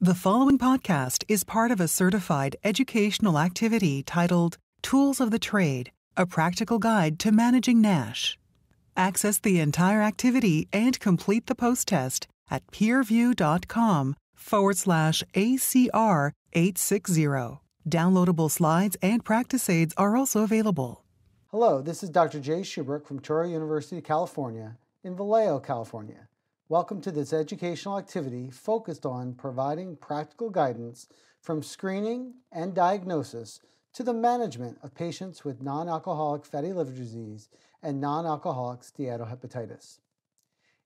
The following podcast is part of a certified educational activity titled Tools of the Trade, A Practical Guide to Managing NASH. Access the entire activity and complete the post-test at peerview.com/ACR860. Downloadable slides and practice aids are also available. Hello, this is Dr. Jay Shubrook from Touro University, California, in Vallejo, California. Welcome to this educational activity focused on providing practical guidance from screening and diagnosis to the management of patients with non-alcoholic fatty liver disease and non-alcoholic steatohepatitis.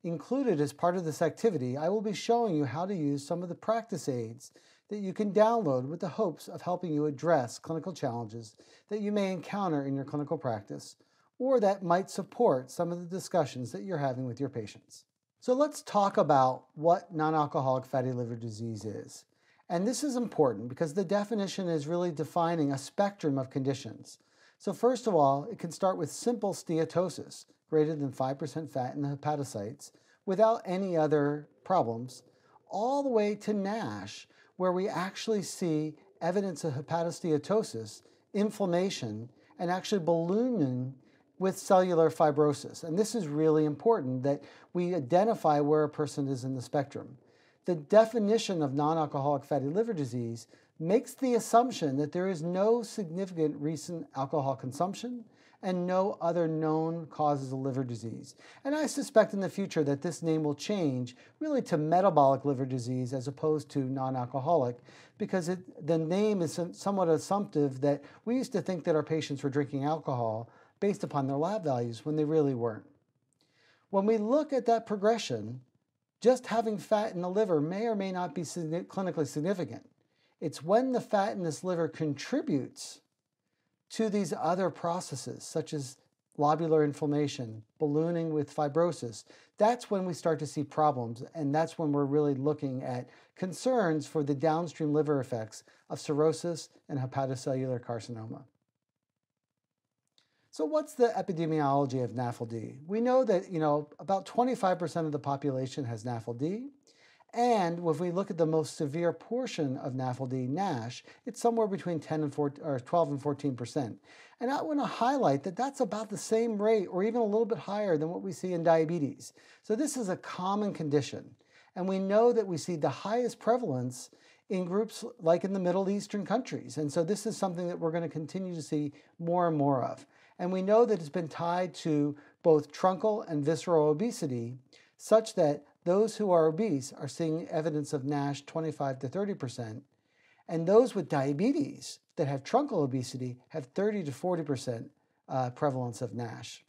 Included as part of this activity, I will be showing you how to use some of the practice aids that you can download with the hopes of helping you address clinical challenges that you may encounter in your clinical practice or that might support some of the discussions that you're having with your patients. So let's talk about what non-alcoholic fatty liver disease is. And this is important because the definition is really defining a spectrum of conditions. So first of all, it can start with simple steatosis, greater than 5% fat in the hepatocytes, without any other problems, all the way to NASH, where we actually see evidence of hepatosteatosis, inflammation, and actually ballooning with cellular fibrosis. And this is really important that we identify where a person is in the spectrum. The definition of non-alcoholic fatty liver disease makes the assumption that there is no significant recent alcohol consumption and no other known causes of liver disease. And I suspect in the future that this name will change really to metabolic liver disease as opposed to non-alcoholic, because the name is somewhat assumptive that we used to think that our patients were drinking alcohol based upon their lab values when they really weren't. When we look at that progression, just having fat in the liver may or may not be clinically significant. It's when the fat in this liver contributes to these other processes, such as lobular inflammation, ballooning with fibrosis, that's when we start to see problems, and that's when we're really looking at concerns for the downstream liver effects of cirrhosis and hepatocellular carcinoma. So what's the epidemiology of NAFLD? We know that about 25% of the population has NAFLD, and if we look at the most severe portion of NAFLD, NASH, it's somewhere between 12 and 14%. And I want to highlight that that's about the same rate or even a little bit higher than what we see in diabetes. So this is a common condition, and we know that we see the highest prevalence in groups like in the Middle Eastern countries. And so this is something that we're going to continue to see more and more of. And we know that it's been tied to both truncal and visceral obesity, such that those who are obese are seeing evidence of NASH 25 to 30%, and those with diabetes that have truncal obesity have 30 to 40% prevalence of NASH.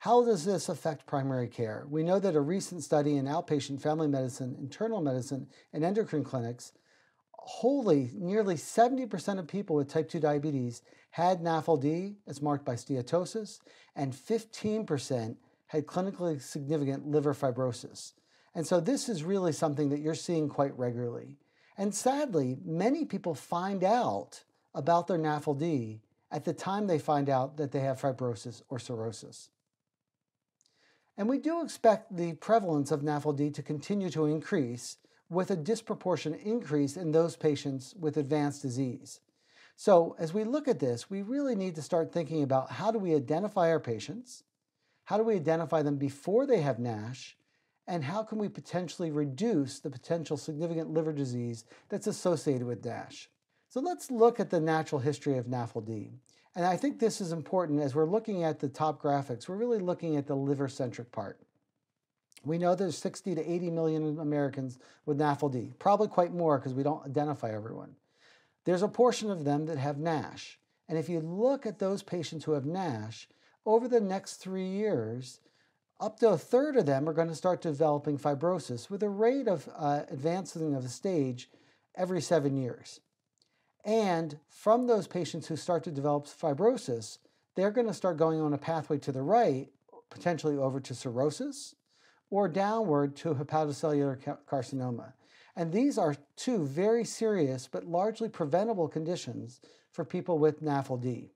How does this affect primary care? We know that a recent study in outpatient family medicine, internal medicine, and endocrine clinics, nearly 70% of people with type 2 diabetes had NAFLD as marked by steatosis, and 15% had clinically significant liver fibrosis. And so this is really something that you're seeing quite regularly. And sadly, many people find out about their NAFLD at the time they find out that they have fibrosis or cirrhosis. And we do expect the prevalence of NAFLD to continue to increase, with a disproportionate increase in those patients with advanced disease. So as we look at this, we really need to start thinking about how do we identify our patients, how do we identify them before they have NASH, and how can we potentially reduce the potential significant liver disease that's associated with NASH. So let's look at the natural history of NAFLD. And I think this is important as we're looking at the top graphics. We're really looking at the liver-centric part. We know there's 60 to 80 million Americans with NAFLD, probably quite more because we don't identify everyone. There's a portion of them that have NASH. And if you look at those patients who have NASH, over the next 3 years, up to a third of them are going to start developing fibrosis with a rate of advancing of the stage every 7 years. And from those patients who start to develop fibrosis, they're going to start going on a pathway to the right, potentially over to cirrhosis, or downward to hepatocellular carcinoma. And these are two very serious but largely preventable conditions for people with NAFLD.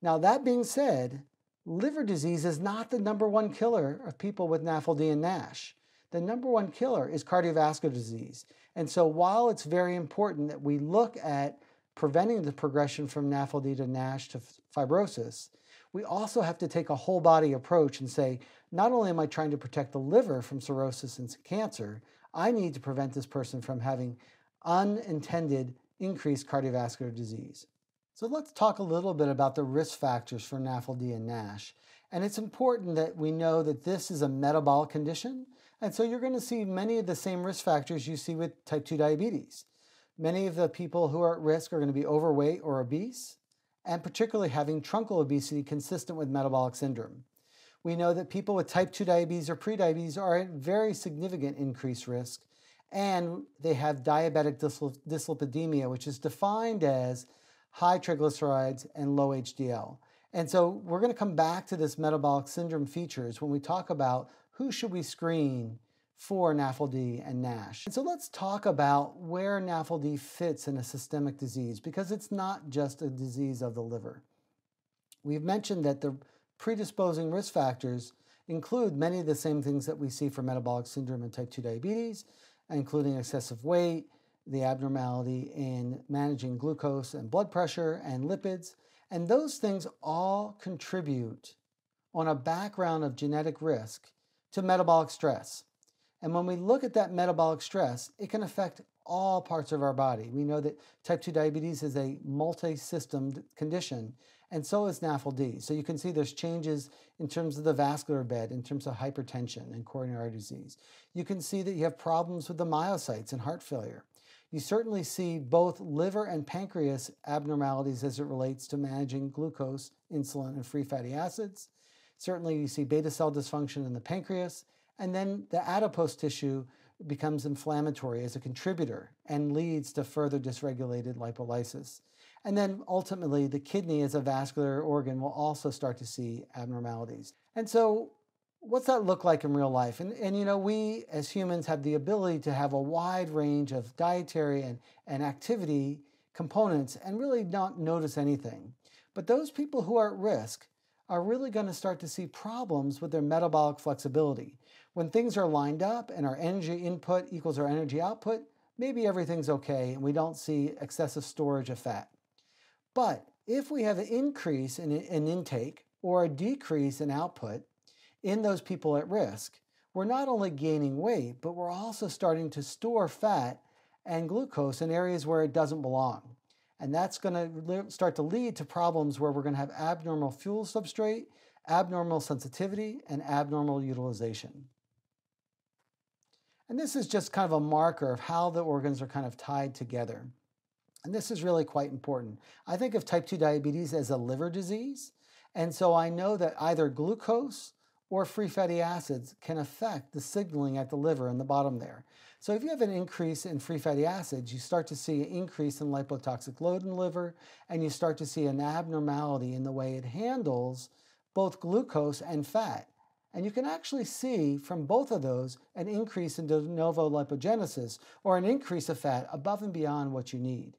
Now, that being said, liver disease is not the number one killer of people with NAFLD and NASH. The number one killer is cardiovascular disease. And so while it's very important that we look at preventing the progression from NAFLD to NASH to fibrosis, we also have to take a whole body approach and say, not only am I trying to protect the liver from cirrhosis and cancer, I need to prevent this person from having unintended increased cardiovascular disease. So let's talk a little bit about the risk factors for NAFLD and NASH. And it's important that we know that this is a metabolic condition. And so you're going to see many of the same risk factors you see with type 2 diabetes. Many of the people who are at risk are going to be overweight or obese, and particularly having truncal obesity consistent with metabolic syndrome. We know that people with type 2 diabetes or prediabetes are at very significant increased risk, and they have diabetic dyslipidemia, which is defined as high triglycerides and low HDL. And so we're going to come back to this metabolic syndrome features when we talk about who should we screen for NAFLD and NASH. And so let's talk about where NAFLD fits in a systemic disease, because it's not just a disease of the liver. We've mentioned that the predisposing risk factors include many of the same things that we see for metabolic syndrome and type 2 diabetes, including excessive weight, the abnormality in managing glucose and blood pressure and lipids. And those things all contribute on a background of genetic risk to metabolic stress. And when we look at that metabolic stress, it can affect all parts of our body. We know that type 2 diabetes is a multi-systemed condition, and so is NAFLD. So you can see there's changes in terms of the vascular bed, in terms of hypertension and coronary disease. You can see that you have problems with the myocytes and heart failure. You certainly see both liver and pancreas abnormalities as it relates to managing glucose, insulin, and free fatty acids. Certainly you see beta cell dysfunction in the pancreas, and then the adipose tissue becomes inflammatory as a contributor and leads to further dysregulated lipolysis. And then ultimately the kidney as a vascular organ will also start to see abnormalities. And so what's that look like in real life? And you know, we as humans have the ability to have a wide range of dietary and activity components and really not notice anything. But those people who are at risk are really going to start to see problems with their metabolic flexibility. When things are lined up and our energy input equals our energy output, maybe everything's okay and we don't see excessive storage of fat. But if we have an increase in intake or a decrease in output in those people at risk, we're not only gaining weight, but we're also starting to store fat and glucose in areas where it doesn't belong. And that's going to start to lead to problems where we're going to have abnormal fuel substrate, abnormal sensitivity, and abnormal utilization. And this is just kind of a marker of how the organs are kind of tied together. And this is really quite important. I think of type 2 diabetes as a liver disease. And so I know that either glucose or free fatty acids can affect the signaling at the liver in the bottom there. So if you have an increase in free fatty acids, you start to see an increase in lipotoxic load in the liver, and you start to see an abnormality in the way it handles both glucose and fat. And you can actually see from both of those an increase in de novo lipogenesis, or an increase of fat above and beyond what you need.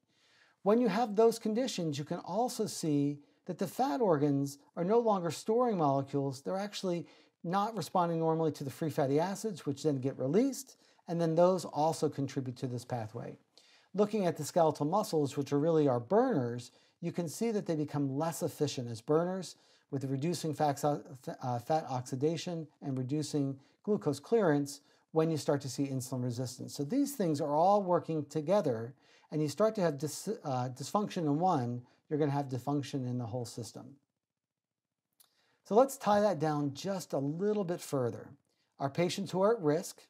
When you have those conditions, you can also see that the fat organs are no longer storing molecules. They're actually not responding normally to the free fatty acids, which then get released, and then those also contribute to this pathway. Looking at the skeletal muscles, which are really our burners, you can see that they become less efficient as burners, with reducing fat oxidation and reducing glucose clearance when you start to see insulin resistance. So these things are all working together, and you start to have dysfunction in one, you're going to have dysfunction in the whole system. So let's tie that down just a little bit further. Our patients who are at risk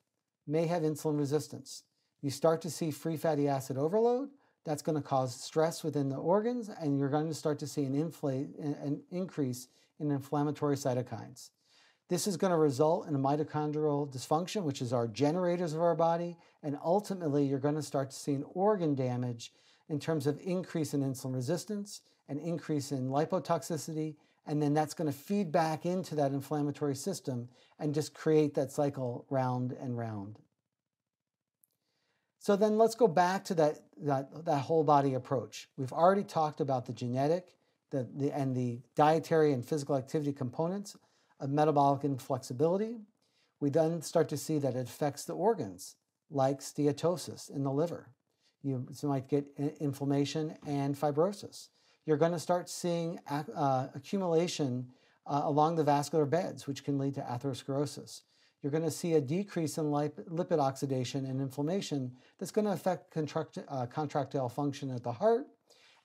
may have insulin resistance. You start to see free fatty acid overload. That's going to cause stress within the organs, and you're going to start to see an increase in inflammatory cytokines. This is going to result in a mitochondrial dysfunction, which is our generators of our body, and ultimately you're going to start to see an organ damage in terms of increase in insulin resistance, an increase in lipotoxicity, and then that's going to feed back into that inflammatory system and just create that cycle round and round. So then let's go back to that whole body approach. We've already talked about the genetic, the dietary and physical activity components of metabolic inflexibility, we then start to see that it affects the organs, like steatosis in the liver. You might get inflammation and fibrosis. You're going to start seeing accumulation along the vascular beds, which can lead to atherosclerosis. You're going to see a decrease in lipid oxidation and inflammation that's going to affect contractile function at the heart,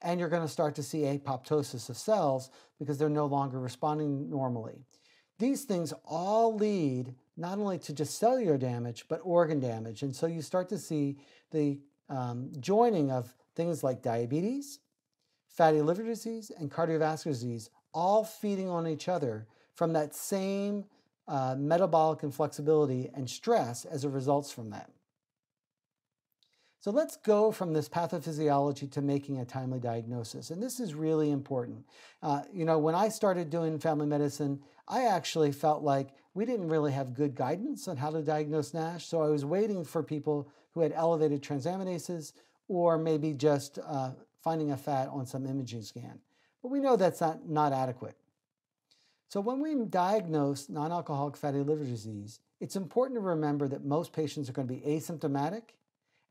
and you're going to start to see apoptosis of cells because they're no longer responding normally. These things all lead not only to just cellular damage, but organ damage. And so you start to see the joining of things like diabetes, fatty liver disease, and cardiovascular disease, all feeding on each other from that same metabolic inflexibility and stress as a result from that. So let's go from this pathophysiology to making a timely diagnosis. And this is really important. You know, when I started doing family medicine, I actually felt like we didn't really have good guidance on how to diagnose NASH. So I was waiting for people who had elevated transaminases or maybe just finding a fat on some imaging scan. But we know that's not adequate. So when we diagnose non-alcoholic fatty liver disease, it's important to remember that most patients are going to be asymptomatic.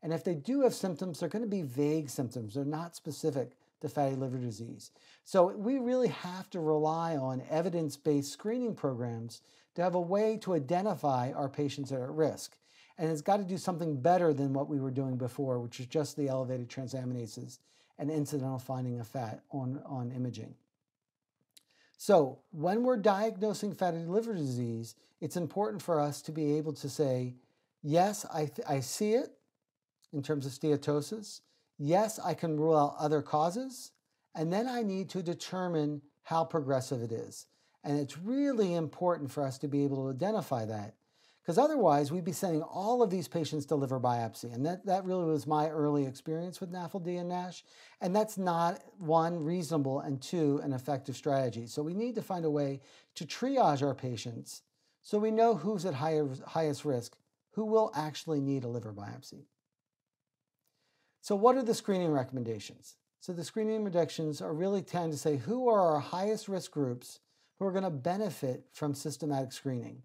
And if they do have symptoms, they're going to be vague symptoms. They're not specific to fatty liver disease. So we really have to rely on evidence-based screening programs to have a way to identify our patients that are at risk. And it's got to do something better than what we were doing before, which is just the elevated transaminases and incidental finding of fat on imaging. So when we're diagnosing fatty liver disease, it's important for us to be able to say, yes, I see it. In terms of steatosis, yes, I can rule out other causes, and then I need to determine how progressive it is. And it's really important for us to be able to identify that, because otherwise we'd be sending all of these patients to liver biopsy. And that really was my early experience with NAFLD and NASH. And that's not, one, reasonable, and two, an effective strategy. So we need to find a way to triage our patients so we know who's at highest risk, who will actually need a liver biopsy. So what are the screening recommendations? So the screening recommendations are really tend to say who are our highest risk groups who are going to benefit from systematic screening.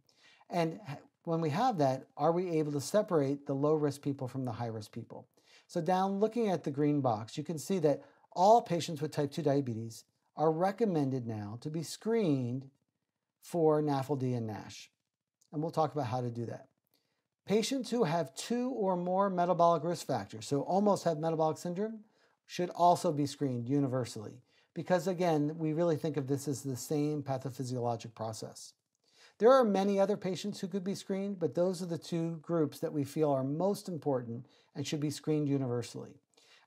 And when we have that, are we able to separate the low risk people from the high risk people? So down looking at the green box, you can see that all patients with type 2 diabetes are recommended now to be screened for NAFLD and NASH. And we'll talk about how to do that. Patients who have two or more metabolic risk factors, so almost have metabolic syndrome, should also be screened universally because, again, we really think of this as the same pathophysiologic process. There are many other patients who could be screened, but those are the two groups that we feel are most important and should be screened universally.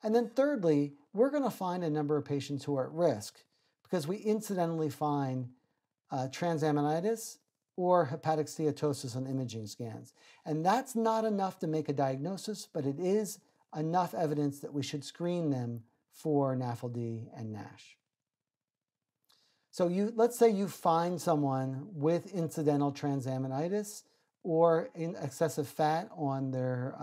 And then thirdly, we're going to find a number of patients who are at risk because we incidentally find transaminitis or hepatic steatosis on imaging scans. And that's not enough to make a diagnosis, but it is enough evidence that we should screen them for NAFLD and NASH. So let's say you find someone with incidental transaminitis or in excessive fat on their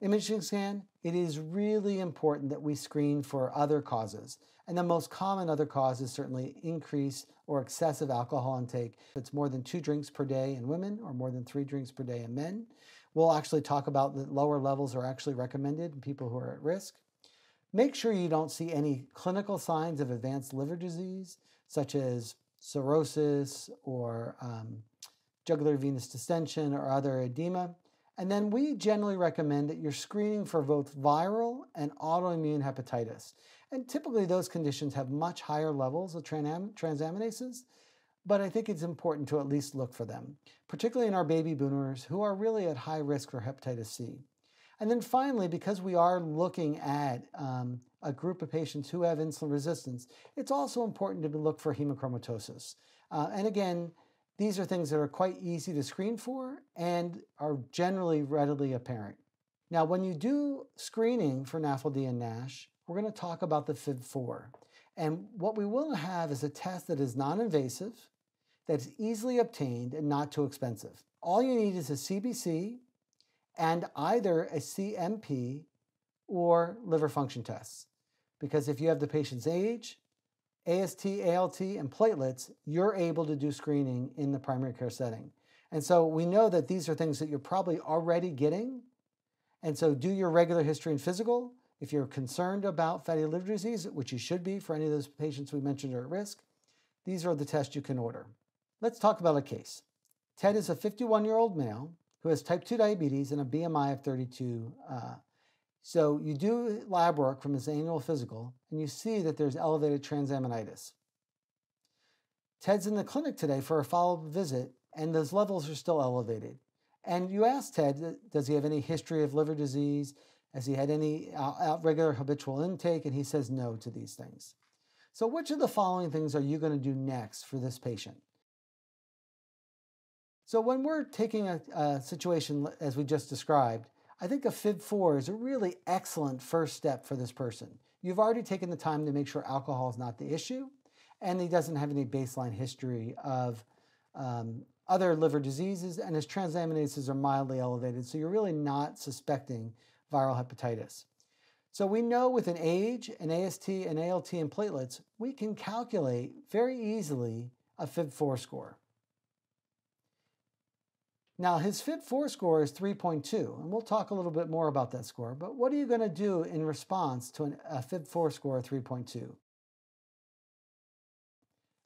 imaging scan. It is really important that we screen for other causes. And the most common other cause is certainly increased or excessive alcohol intake. If it's more than 2 drinks per day in women or more than 3 drinks per day in men. We'll actually talk about that lower levels are actually recommended in people who are at risk. Make sure you don't see any clinical signs of advanced liver disease, such as cirrhosis or jugular venous distension or other edema. And then we generally recommend that you're screening for both viral and autoimmune hepatitis. And typically those conditions have much higher levels of transaminases, but I think it's important to at least look for them, particularly in our baby boomers who are really at high risk for hepatitis C. And then finally, because we are looking at a group of patients who have insulin resistance, it's also important to look for hemochromatosis. And again, these are things that are quite easy to screen for and are generally readily apparent. Now, when you do screening for NAFLD and NASH, we're going to talk about the FIB-4. And what we will have is a test that is non-invasive, that's easily obtained, and not too expensive. All you need is a CBC and either a CMP or liver function tests. Because if you have the patient's age, AST, ALT, and platelets, you're able to do screening in the primary care setting. And so we know that these are things that you're probably already getting. And so do your regular history and physical. If you're concerned about fatty liver disease, which you should be for any of those patients we mentioned are at risk, these are the tests you can order. Let's talk about a case. Ted is a 51-year-old male who has type 2 diabetes and a BMI of 32. So you do lab work from his annual physical, and you see that there's elevated transaminitis. Ted's in the clinic today for a follow-up visit, and those levels are still elevated. And you ask Ted, does he have any history of liver disease? Has he had any regular habitual intake? And he says no to these things. So which of the following things are you going to do next for this patient? So when we're taking a situation as we just described, I think a FIB-4 is a really excellent first step for this person. You've already taken the time to make sure alcohol is not the issue, and he doesn't have any baseline history of other liver diseases, and his transaminases are mildly elevated, so you're really not suspecting viral hepatitis. So we know with an age, an AST, an ALT, and platelets, we can calculate very easily a FIB-4 score. Now his FIB-4 score is 3.2, and we'll talk a little bit more about that score, but what are you going to do in response to a FIB-4 score of 3.2?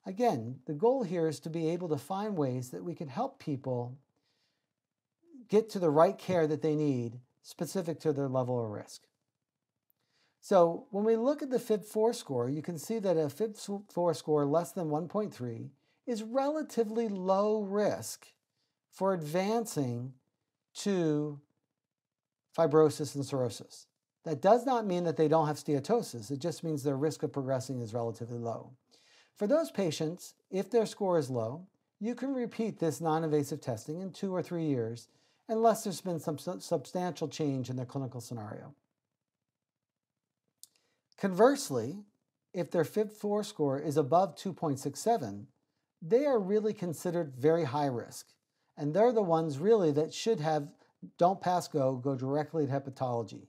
Again, the goal here is to be able to find ways that we can help people get to the right care that they need specific to their level of risk. So when we look at the FIB-4 score, you can see that a FIB-4 score less than 1.3 is relatively low risk for advancing to fibrosis and cirrhosis. That does not mean that they don't have steatosis. It just means their risk of progressing is relatively low. For those patients, if their score is low, you can repeat this non-invasive testing in 2 or 3 years unless there's been some substantial change in their clinical scenario. Conversely, if their FIB-4 score is above 2.67, they are really considered very high risk. And they're the ones really that should have, don't pass go, go directly to hepatology.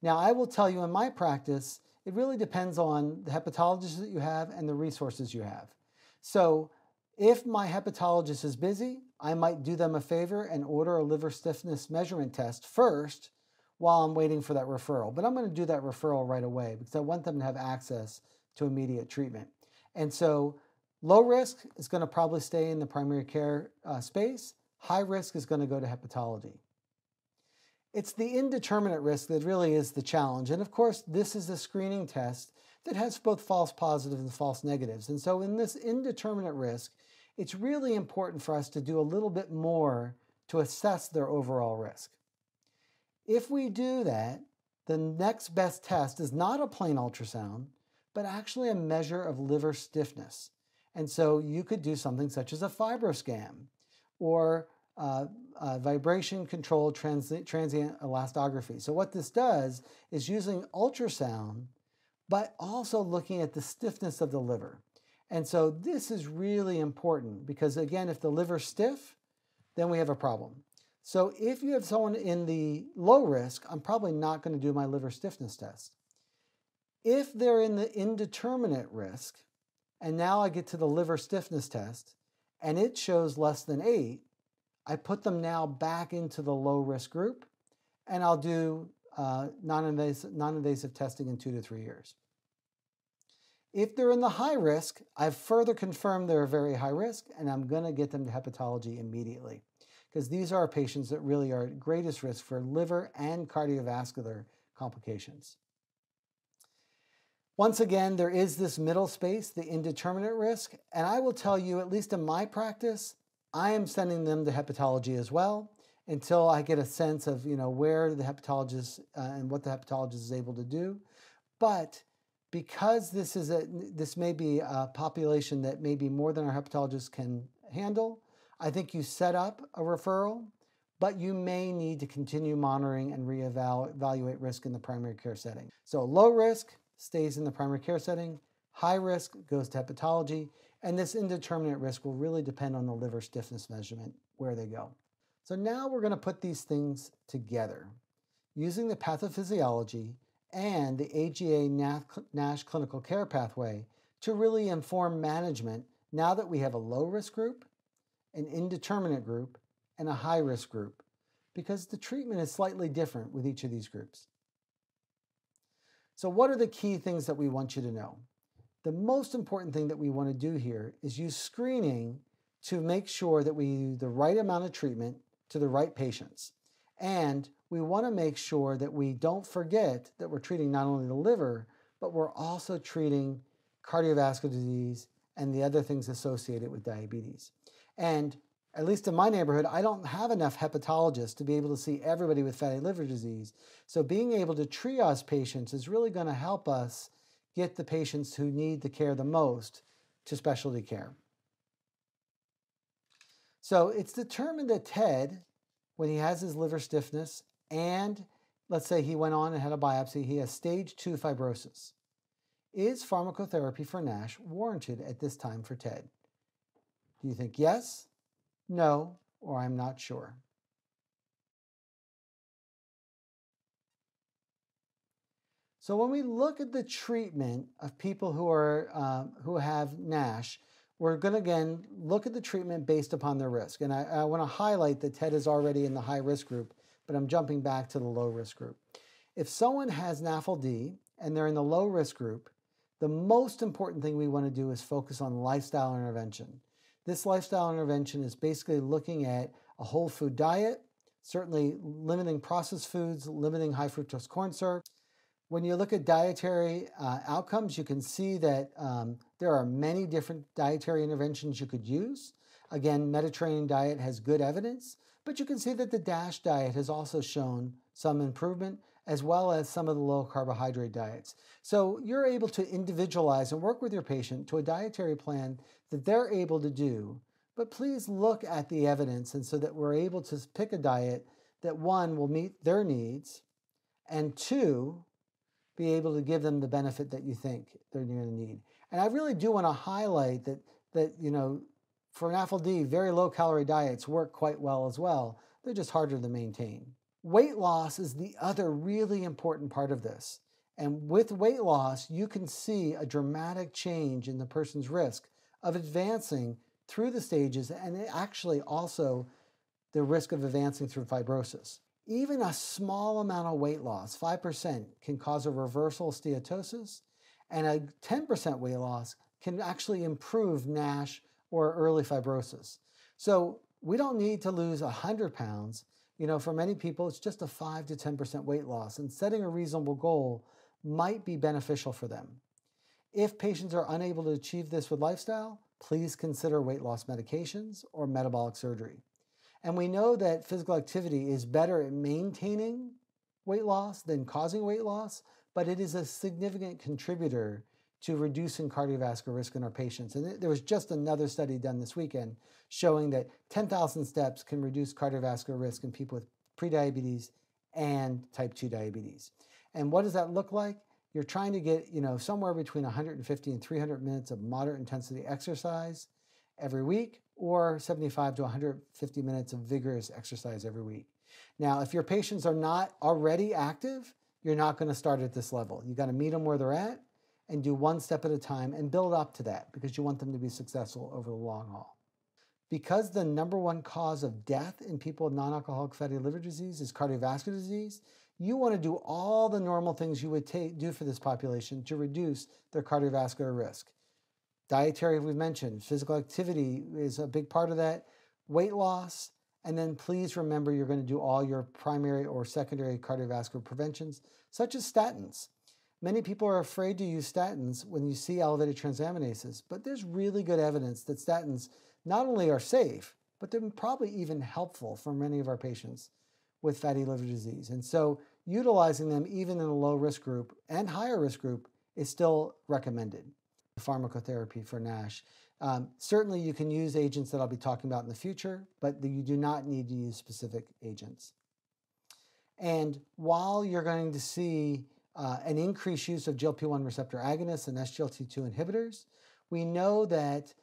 Now, I will tell you in my practice, it really depends on the hepatologist that you have and the resources you have. So if my hepatologist is busy, I might do them a favor and order a liver stiffness measurement test first while I'm waiting for that referral. But I'm going to do that referral right away because I want them to have access to immediate treatment. And so low risk is going to probably stay in the primary care space. High risk is going to go to hepatology. It's the indeterminate risk that really is the challenge. And of course, this is a screening test that has both false positives and false negatives. And so in this indeterminate risk, it's really important for us to do a little bit more to assess their overall risk. If we do that, the next best test is not a plain ultrasound, but actually a measure of liver stiffness. And so you could do something such as a FibroScan or vibration controlled transient elastography. So what this does is using ultrasound, but also looking at the stiffness of the liver. And so this is really important because again, if the liver's stiff, then we have a problem. So if you have someone in the low risk, I'm probably not going to do my liver stiffness test. If they're in the indeterminate risk, and now I get to the liver stiffness test, and it shows less than 8, I put them now back into the low-risk group, and I'll do non-invasive testing in 2 to 3 years. If they're in the high risk, I've further confirmed they're very high risk, and I'm going to get them to hepatology immediately, because these are our patients that really are at greatest risk for liver and cardiovascular complications. Once again, there is this middle space, the indeterminate risk, and I will tell you, at least in my practice, I am sending them to hepatology as well until I get a sense of, you know, where the hepatologist and what the hepatologist is able to do. But because this may be a population that may be more than our hepatologist can handle, I think you set up a referral, but you may need to continue monitoring and reevaluate risk in the primary care setting. So low risk stays in the primary care setting, high risk goes to hepatology, and this indeterminate risk will really depend on the liver stiffness measurement, where they go. So now we're going to put these things together using the pathophysiology and the AGA NASH clinical care pathway to really inform management now that we have a low-risk group, an indeterminate group, and a high-risk group, because the treatment is slightly different with each of these groups. So what are the key things that we want you to know? The most important thing that we want to do here is use screening to make sure that we do the right amount of treatment to the right patients. And we want to make sure that we don't forget that we're treating not only the liver, but we're also treating cardiovascular disease and the other things associated with diabetes. And at least in my neighborhood, I don't have enough hepatologists to be able to see everybody with fatty liver disease. So being able to triage patients is really going to help us get the patients who need the care the most to specialty care. So it's determined that Ted, when he has his liver stiffness and let's say he went on and had a biopsy, he has stage 2 fibrosis. Is pharmacotherapy for NASH warranted at this time for TED? Do you think yes, no, or I'm not sure? So when we look at the treatment of people who have NASH, we're going to again look at the treatment based upon their risk. And I want to highlight that TED is already in the high risk group, but I'm jumping back to the low risk group. If someone has NAFLD and they're in the low risk group, the most important thing we want to do is focus on lifestyle intervention. This lifestyle intervention is basically looking at a whole food diet, certainly limiting processed foods, limiting high fructose corn syrup. When you look at dietary outcomes, you can see that there are many different dietary interventions you could use. Again, Mediterranean diet has good evidence, but you can see that the DASH diet has also shown some improvement, as well as some of the low carbohydrate diets. So you're able to individualize and work with your patient to a dietary plan that they're able to do, but please look at the evidence and so that we're able to pick a diet that one, will meet their needs, and two, be able to give them the benefit that you think they're going to need. And I really do want to highlight that you know, for an NAFLD, very low calorie diets work quite well as well. They're just harder to maintain. Weight loss is the other really important part of this. And with weight loss, you can see a dramatic change in the person's risk of advancing through the stages and actually also the risk of advancing through fibrosis. Even a small amount of weight loss, 5%, can cause a reversal of steatosis, and a 10% weight loss can actually improve NASH or early fibrosis. So we don't need to lose 100 pounds. You know, for many people, it's just a 5 to 10% weight loss, and setting a reasonable goal might be beneficial for them. If patients are unable to achieve this with lifestyle, please consider weight loss medications or metabolic surgery. And we know that physical activity is better at maintaining weight loss than causing weight loss, but it is a significant contributor to reducing cardiovascular risk in our patients. And there was just another study done this weekend showing that 10,000 steps can reduce cardiovascular risk in people with prediabetes and type 2 diabetes. And what does that look like? You're trying to get, you know, somewhere between 150 and 300 minutes of moderate intensity exercise every week, or 75 to 150 minutes of vigorous exercise every week. Now, if your patients are not already active, you're not going to start at this level. You've got to meet them where they're at, and do one step at a time and build up to that because you want them to be successful over the long haul. Because the #1 cause of death in people with non-alcoholic fatty liver disease is cardiovascular disease, you want to do all the normal things you would do for this population to reduce their cardiovascular risk. Dietary, we've mentioned, physical activity is a big part of that, weight loss, and then please remember you're going to do all your primary or secondary cardiovascular preventions, such as statins. Many people are afraid to use statins when you see elevated transaminases, but there's really good evidence that statins not only are safe, but they're probably even helpful for many of our patients with fatty liver disease. And so utilizing them even in a low risk group and higher risk group is still recommended. Pharmacotherapy for NASH. Certainly you can use agents that I'll be talking about in the future, but you do not need to use specific agents. And while you're going to see an increased use of GLP-1 receptor agonists and SGLT2 inhibitors, we know that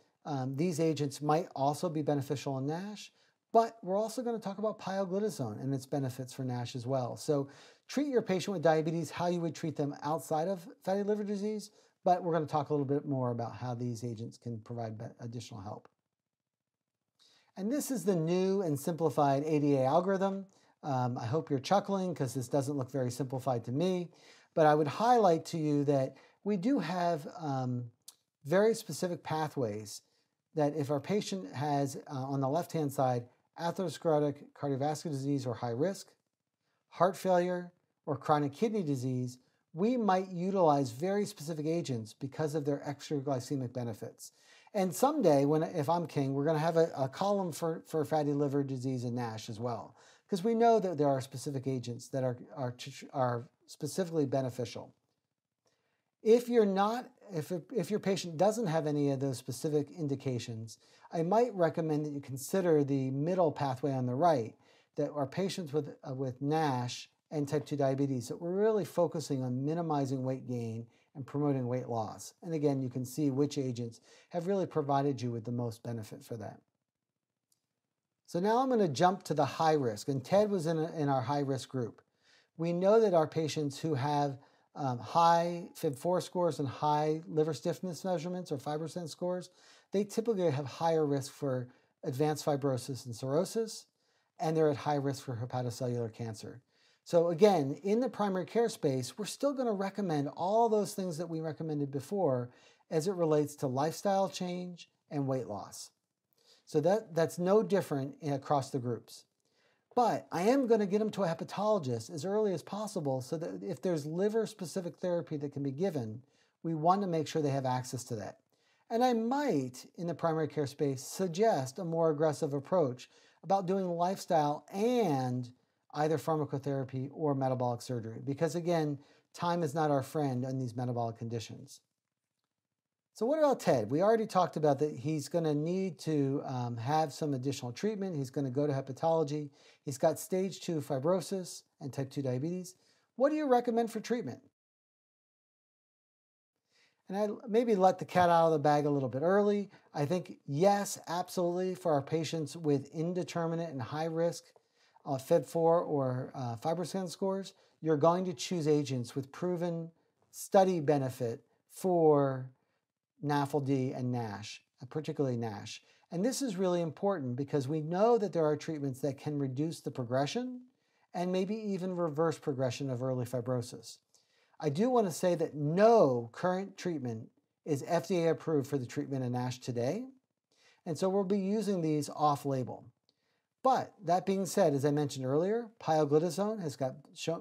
these agents might also be beneficial in NASH, but we're also going to talk about pioglitazone and its benefits for NASH as well. So treat your patient with diabetes how you would treat them outside of fatty liver disease, but we're going to talk a little bit more about how these agents can provide additional help. And this is the new and simplified ADA algorithm. I hope you're chuckling because this doesn't look very simplified to me, but I would highlight to you that we do have very specific pathways that if our patient has on the left-hand side atherosclerotic cardiovascular disease or high risk, heart failure, or chronic kidney disease, we might utilize very specific agents because of their extraglycemic benefits. And someday, if I'm king, we're going to have a column for fatty liver disease and NASH as well, because we know that there are specific agents that are specifically beneficial. If your patient doesn't have any of those specific indications, I might recommend that you consider the middle pathway on the right, that are patients with NASH and type 2 diabetes, that we're really focusing on minimizing weight gain and promoting weight loss. And again, you can see which agents have really provided you with the most benefit for that. So now I'm going to jump to the high risk, and Ted was in our high risk group. We know that our patients who have high FIB-4 scores and high liver stiffness measurements or FibroScan scores, they typically have higher risk for advanced fibrosis and cirrhosis, and they're at high risk for hepatocellular cancer. So again, in the primary care space, we're still going to recommend all those things that we recommended before as it relates to lifestyle change and weight loss. So that's no different across the groups. But I am going to get them to a hepatologist as early as possible so that if there's liver-specific therapy that can be given, we want to make sure they have access to that. And I might, in the primary care space, suggest a more aggressive approach about doing lifestyle and either pharmacotherapy or metabolic surgery, because again, time is not our friend on these metabolic conditions. So what about Ted? We already talked about that he's going to need to have some additional treatment. He's going to go to hepatology. He's got stage 2 fibrosis and type 2 diabetes. What do you recommend for treatment? And I maybe let the cat out of the bag a little bit early. I think, yes, absolutely, for our patients with indeterminate and high risk FIB-4 or FibroScan scores, you're going to choose agents with proven study benefit for NAFLD and NASH, particularly NASH. And this is really important because we know that there are treatments that can reduce the progression and maybe even reverse progression of early fibrosis. I do want to say that no current treatment is FDA approved for the treatment of NASH today, and so we'll be using these off-label. But that being said, as I mentioned earlier, pioglitazone has got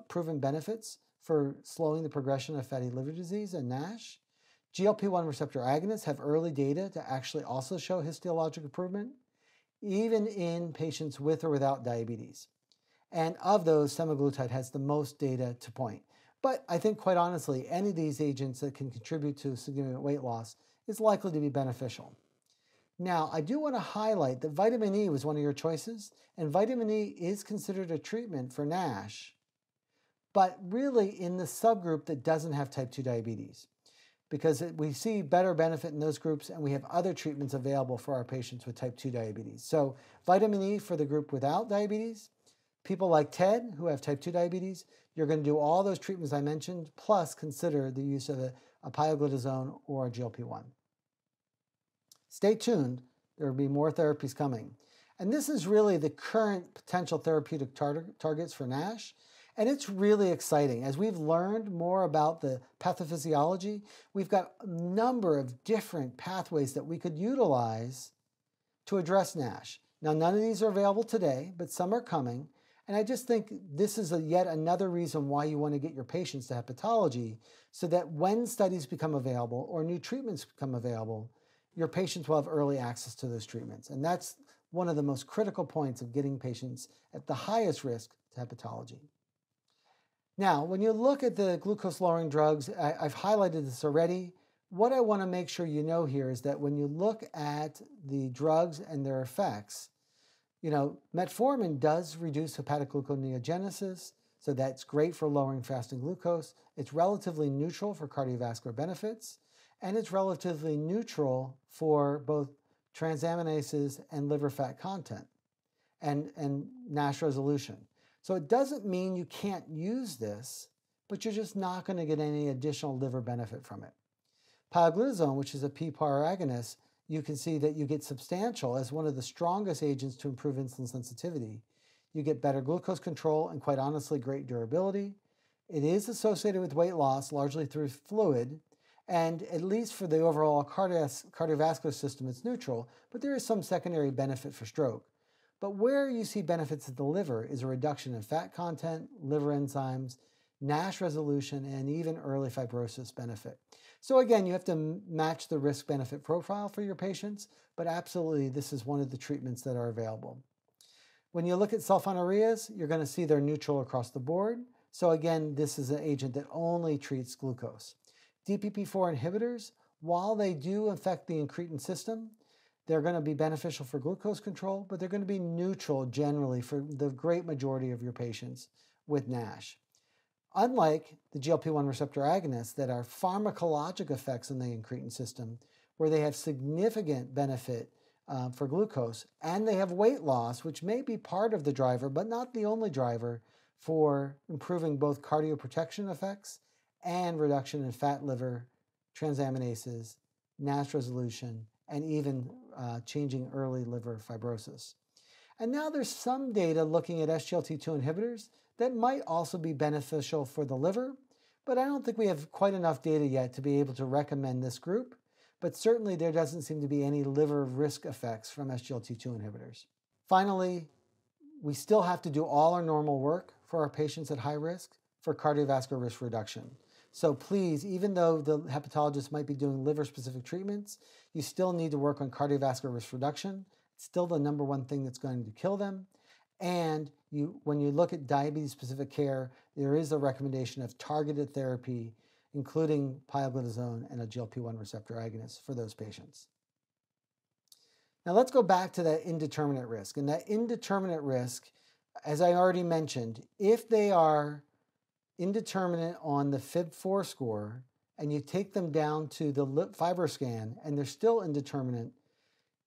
proven benefits for slowing the progression of fatty liver disease and NASH. GLP-1 receptor agonists have early data to actually also show histologic improvement, even in patients with or without diabetes. And of those, semaglutide has the most data to point. But I think, quite honestly, any of these agents that can contribute to significant weight loss is likely to be beneficial. Now, I do want to highlight that vitamin E was one of your choices, and vitamin E is considered a treatment for NASH, but really in the subgroup that doesn't have type 2 diabetes, because we see better benefit in those groups, and we have other treatments available for our patients with type 2 diabetes. So vitamin E for the group without diabetes, people like Ted who have type 2 diabetes, you're going to do all those treatments I mentioned, plus consider the use of a pioglitazone or a GLP-1. Stay tuned, there will be more therapies coming. And this is really the current potential therapeutic targets for NASH. And it's really exciting. As we've learned more about the pathophysiology, we've got a number of different pathways that we could utilize to address NASH. Now, none of these are available today, but some are coming. And I just think this is yet another reason why you want to get your patients to hepatology, so that when studies become available or new treatments become available, your patients will have early access to those treatments. And that's one of the most critical points of getting patients at the highest risk to hepatology. Now, when you look at the glucose-lowering drugs, I've highlighted this already. What I want to make sure you know here is that when you look at the drugs and their effects, you know, metformin does reduce hepatic gluconeogenesis, so that's great for lowering fasting glucose. It's relatively neutral for cardiovascular benefits, and it's relatively neutral for both transaminases and liver fat content and NASH resolution. So it doesn't mean you can't use this, but you're just not going to get any additional liver benefit from it. Pioglitazone, which is a PPAR agonist, you can see that you get substantial as one of the strongest agents to improve insulin sensitivity. You get better glucose control and, quite honestly, great durability. It is associated with weight loss, largely through fluid, and at least for the overall cardiovascular system, it's neutral, but there is some secondary benefit for stroke. But where you see benefits at the liver is a reduction in fat content, liver enzymes, NASH resolution, and even early fibrosis benefit. So again, you have to match the risk-benefit profile for your patients, but absolutely this is one of the treatments that are available. When you look at sulfonylureas, you're going to see they're neutral across the board. So again, this is an agent that only treats glucose. DPP-4 inhibitors, while they do affect the incretin system, they're going to be beneficial for glucose control, but they're going to be neutral generally for the great majority of your patients with NASH. Unlike the GLP-1 receptor agonists that are pharmacologic effects on the incretin system, where they have significant benefit for glucose, and they have weight loss, which may be part of the driver, but not the only driver for improving both cardioprotection effects and reduction in fat liver transaminases, NASH resolution, and even changing early liver fibrosis. And now there's some data looking at SGLT2 inhibitors that might also be beneficial for the liver, but I don't think we have quite enough data yet to be able to recommend this group, but certainly there doesn't seem to be any liver risk effects from SGLT2 inhibitors. Finally, we still have to do all our normal work for our patients at high risk for cardiovascular risk reduction. So please, even though the hepatologist might be doing liver-specific treatments, you still need to work on cardiovascular risk reduction. It's still the number one thing that's going to kill them. And when you look at diabetes-specific care, there is a recommendation of targeted therapy, including pioglitazone and a GLP-1 receptor agonist for those patients. Now let's go back to that indeterminate risk. And that indeterminate risk, as I already mentioned, if they are indeterminate on the FIB-4 score, and you take them down to the FibroScan, and they're still indeterminate,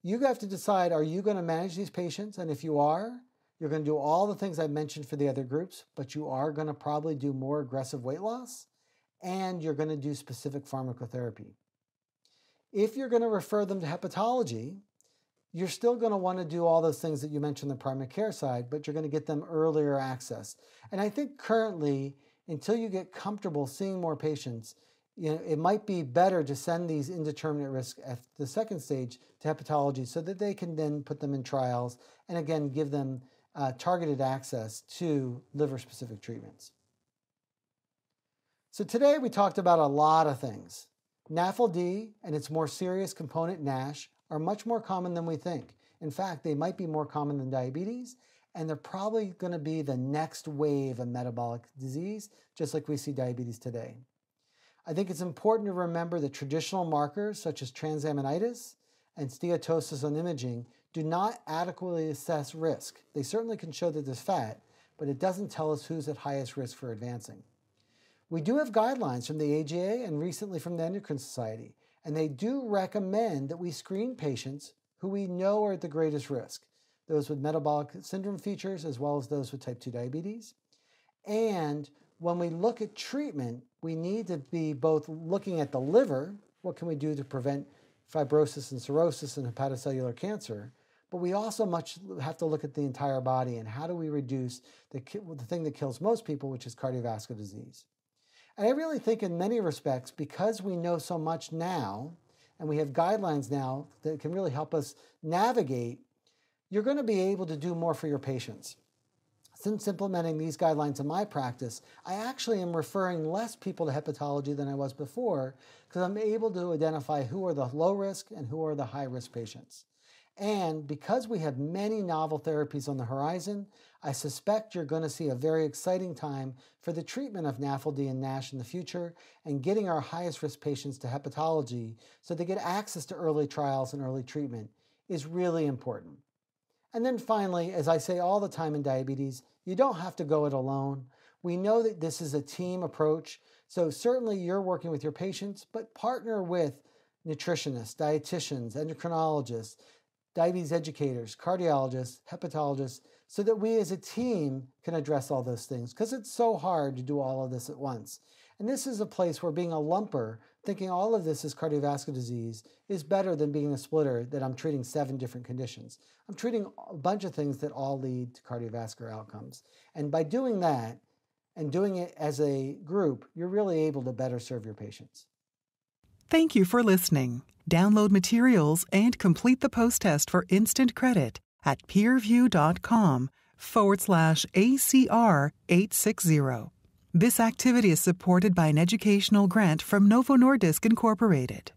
you have to decide, are you going to manage these patients? And if you are, you're going to do all the things I mentioned for the other groups, but you are going to probably do more aggressive weight loss, and you're going to do specific pharmacotherapy. If you're going to refer them to hepatology, you're still going to want to do all those things that you mentioned on the primary care side, but you're going to get them earlier access. And I think currently, until you get comfortable seeing more patients, it might be better to send these indeterminate risk at the second stage to hepatology so that they can then put them in trials and again give them targeted access to liver-specific treatments. So today we talked about a lot of things. NAFLD and its more serious component, NASH, are much more common than we think. In fact, they might be more common than diabetes, and they're probably going to be the next wave of metabolic disease, just like we see diabetes today. I think it's important to remember that traditional markers such as transaminitis and steatosis on imaging do not adequately assess risk. They certainly can show that there's fat, but it doesn't tell us who's at highest risk for advancing. We do have guidelines from the AGA and recently from the Endocrine Society, and they do recommend that we screen patients who we know are at the greatest risk, those with metabolic syndrome features as well as those with type 2 diabetes. And when we look at treatment, we need to be both looking at the liver, what can we do to prevent fibrosis and cirrhosis and hepatocellular cancer, but we also have to look at the entire body and how do we reduce the thing that kills most people, which is cardiovascular disease. And I really think in many respects, because we know so much now, and we have guidelines now that can really help us navigate, you're going to be able to do more for your patients. Since implementing these guidelines in my practice, I actually am referring less people to hepatology than I was before because I'm able to identify who are the low risk and who are the high risk patients. And because we have many novel therapies on the horizon, I suspect you're going to see a very exciting time for the treatment of NAFLD and NASH in the future and getting our highest risk patients to hepatology so they get access to early trials and early treatment is really important. And then finally, as I say all the time in diabetes, you don't have to go it alone. We know that this is a team approach, so certainly you're working with your patients, but partner with nutritionists, dietitians, endocrinologists, diabetes educators, cardiologists, hepatologists, so that we as a team can address all those things, because it's so hard to do all of this at once. And this is a place where being a lumper, thinking all of this is cardiovascular disease, is better than being a splitter that I'm treating 7 different conditions. I'm treating a bunch of things that all lead to cardiovascular outcomes. And by doing that, and doing it as a group, you're really able to better serve your patients. Thank you for listening. Download materials and complete the post test for instant credit at peerview.com/ACR860. This activity is supported by an educational grant from Novo Nordisk Incorporated.